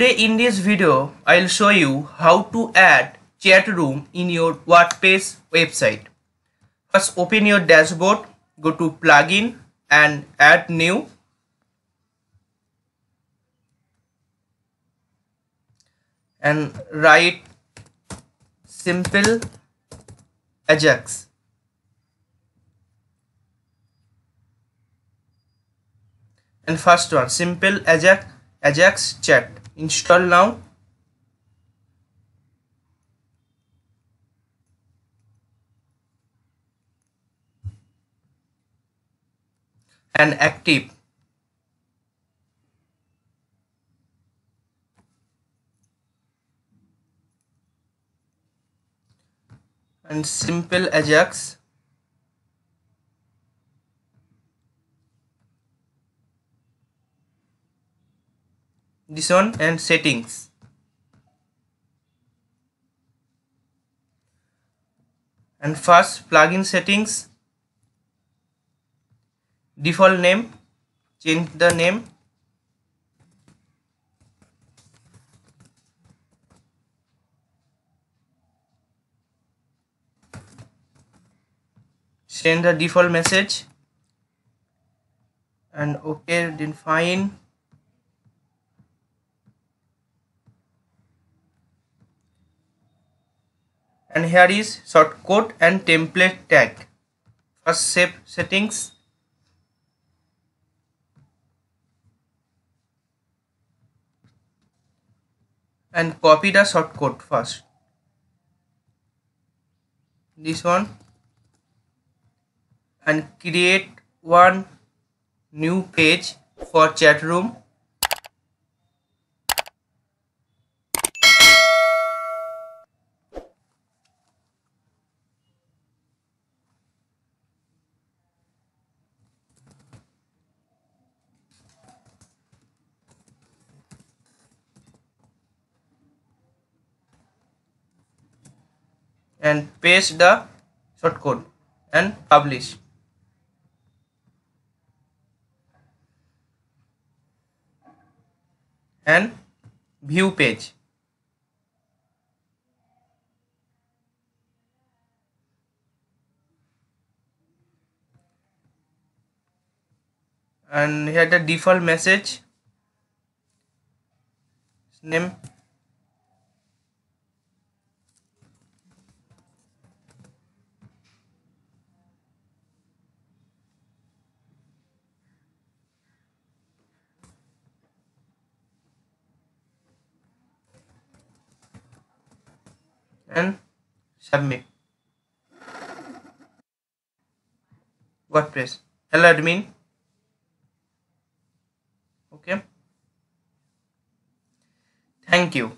Today in this video, I'll show you how to add chat room in your WordPress website. First, open your dashboard, go to plugin and add new. And write Simple Ajax. And first one, Simple Ajax chat. Install now. And active. And Simple Ajax. This one and settings, and first plugin settings, default name, change the name, send the default message and OK, then fine. And here is shortcode and template tag. First save settings. And copy the shortcode first. This one. And create one new page for chat room. And paste the shortcode and publish. And view page. And here the default message name. And submit. WordPress. Hello admin. Okay. Thank you.